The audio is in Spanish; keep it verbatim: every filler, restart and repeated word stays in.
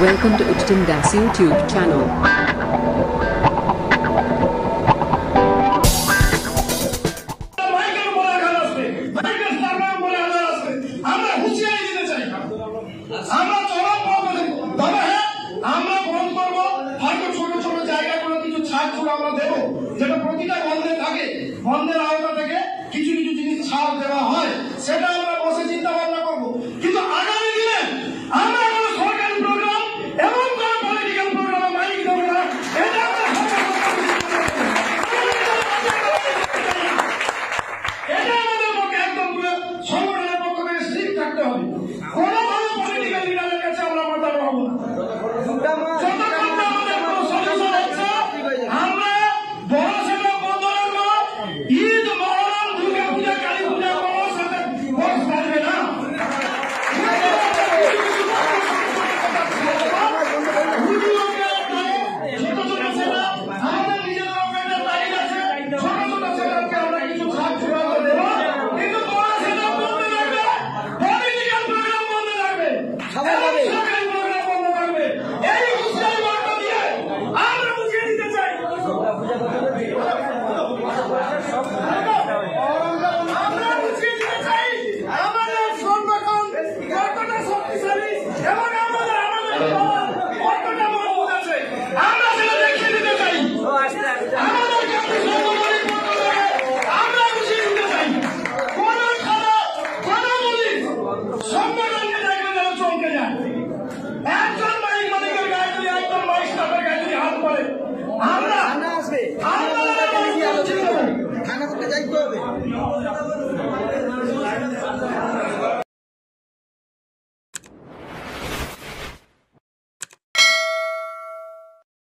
Welcome to Uttam Das YouTube channel. Amen.